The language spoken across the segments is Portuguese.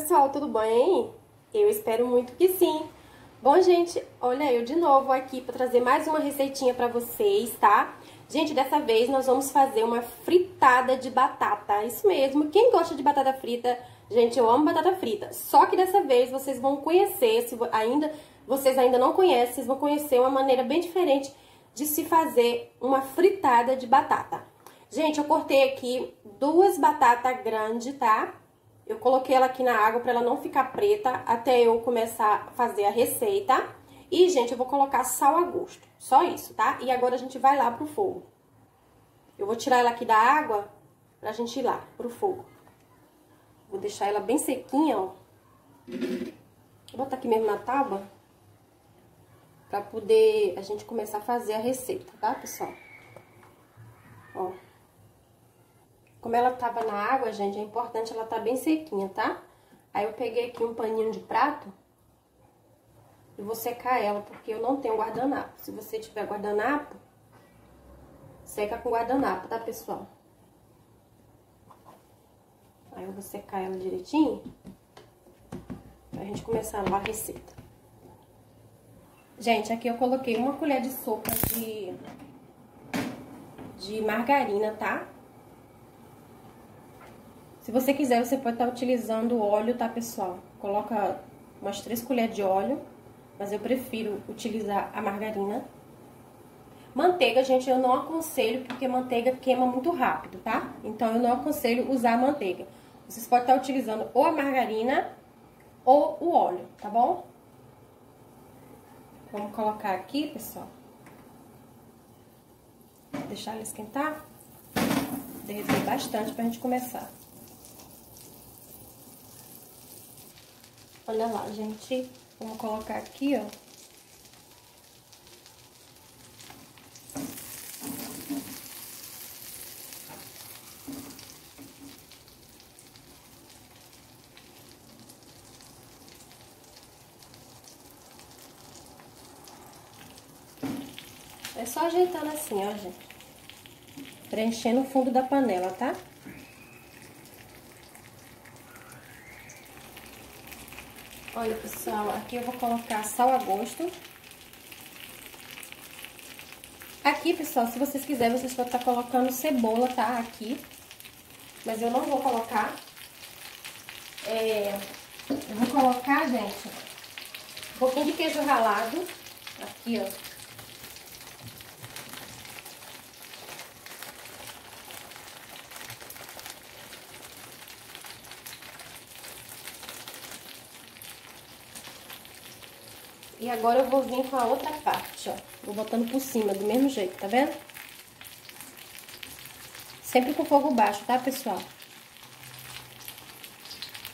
pessoal, tudo bem? Eu espero muito que sim. Bom, gente, olha eu de novo aqui para trazer mais uma receitinha para vocês, tá? Gente, dessa vez nós vamos fazer uma fritada de batata, isso mesmo. Quem gosta de batata frita, gente, eu amo batata frita. Só que dessa vez vocês vão conhecer, se ainda vocês ainda não conhecem, vocês vão conhecer uma maneira bem diferente de se fazer uma fritada de batata. Gente, eu cortei aqui duas batatas grandes, tá? Eu coloquei ela aqui na água para ela não ficar preta até eu começar a fazer a receita. E, gente, eu vou colocar sal a gosto. Só isso, tá? E agora a gente vai lá pro fogo. Eu vou tirar ela aqui da água pra gente ir lá pro fogo. Vou deixar ela bem sequinha, ó. Vou botar aqui mesmo na tábua pra poder a gente começar a fazer a receita, tá, pessoal? Ó. Como ela tava na água, gente, é importante ela tá bem sequinha, tá? Aí eu peguei aqui um paninho de prato e vou secar ela, porque eu não tenho guardanapo. Se você tiver guardanapo, seca com guardanapo, tá, pessoal? Aí eu vou secar ela direitinho pra gente começar lá a receita. Gente, aqui eu coloquei uma colher de sopa de margarina, tá? Se você quiser, você pode estar utilizando óleo, tá, pessoal? Coloca umas 3 colheres de óleo, mas eu prefiro utilizar a margarina. Manteiga, gente, eu não aconselho, porque manteiga queima muito rápido, tá? Então, eu não aconselho usar a manteiga. Vocês podem estar utilizando ou a margarina ou o óleo, tá bom? Vamos colocar aqui, pessoal. Vou deixar ela esquentar. Derreter bastante pra gente começar. Olha lá, gente, vamos colocar aqui, ó. É só ajeitando assim, ó, gente. Preenchendo o fundo da panela, tá? Olha, pessoal, aqui eu vou colocar sal a gosto. Aqui, pessoal, se vocês quiserem, vocês podem estar colocando cebola, tá? Aqui. Mas eu não vou colocar. Eu vou colocar, gente, um pouquinho de queijo ralado. Aqui, ó. E agora eu vou vir com a outra parte, ó. Vou botando por cima, do mesmo jeito, tá vendo? Sempre com fogo baixo, tá, pessoal?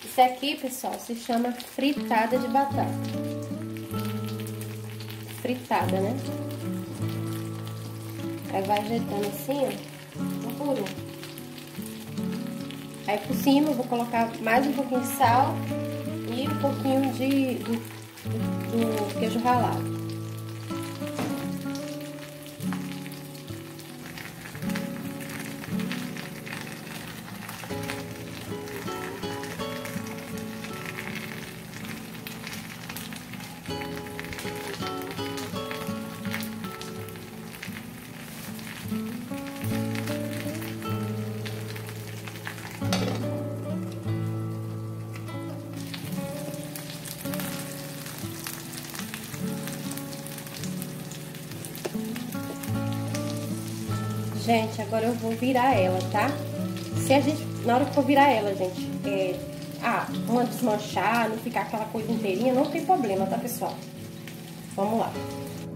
Isso aqui, pessoal, se chama fritada de batata. Fritada, né? Aí vai ajeitando assim, ó. Um por um. Aí por cima eu vou colocar mais um pouquinho de sal e um pouquinho do queijo ralado. Gente, agora eu vou virar ela, tá? Na hora que for virar ela, gente, uma desmanchar, não ficar aquela coisa inteirinha, não tem problema, tá, pessoal? Vamos lá.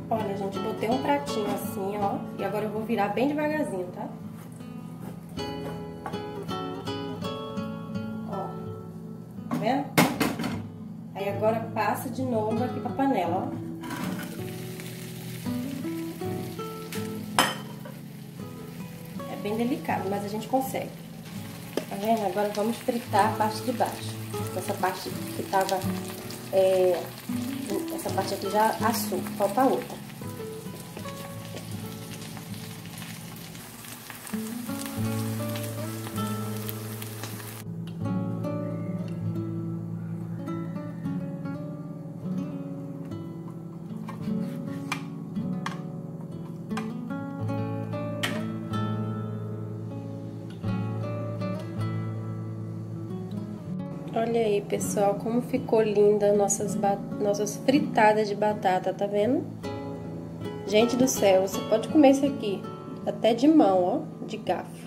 Olha, gente, botei um pratinho assim, ó, e agora eu vou virar bem devagarzinho, tá? Ó, tá vendo? Aí agora passa de novo aqui pra panela, ó. Bem delicado, mas a gente consegue. Tá vendo? Agora vamos fritar a parte de baixo. Essa parte que tava... essa parte aqui já assou. Falta outra. Olha aí, pessoal, como ficou linda nossas fritadas de batata, tá vendo? Gente do céu, você pode comer isso aqui, até de mão, ó, de garfo,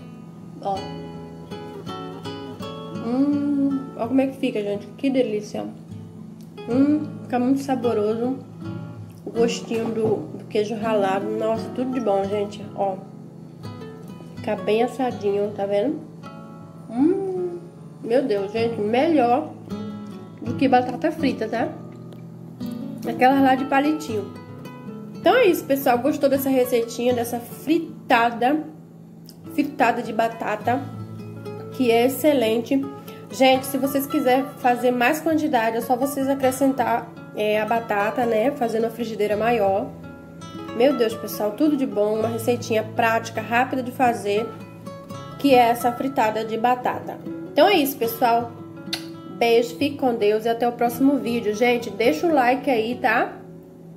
ó. Olha como é que fica, gente, que delícia, ó. Fica muito saboroso, o gostinho do queijo ralado, nossa, tudo de bom, gente, ó. Fica bem assadinho, tá vendo? Meu Deus, gente, melhor do que batata frita, tá? Aquelas lá de palitinho. Então é isso, pessoal. Gostou dessa receitinha, dessa fritada de batata, que é excelente. Gente, se vocês quiserem fazer mais quantidade, é só vocês acrescentar a batata, né? Fazendo uma frigideira maior. Meu Deus, pessoal, tudo de bom. Uma receitinha prática, rápida de fazer, que é essa fritada de batata. Então é isso, pessoal. Beijo, fique com Deus e até o próximo vídeo. Gente, deixa o like aí, tá?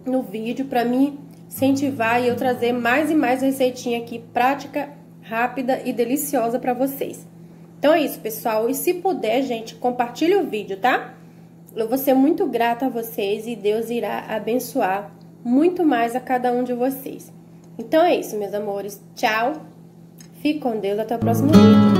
No vídeo, pra me incentivar e eu trazer mais e mais receitinha aqui, prática, rápida e deliciosa pra vocês. Então é isso, pessoal. E se puder, gente, compartilha o vídeo, tá? Eu vou ser muito grata a vocês e Deus irá abençoar muito mais a cada um de vocês. Então é isso, meus amores. Tchau. Fique com Deus, até o próximo vídeo.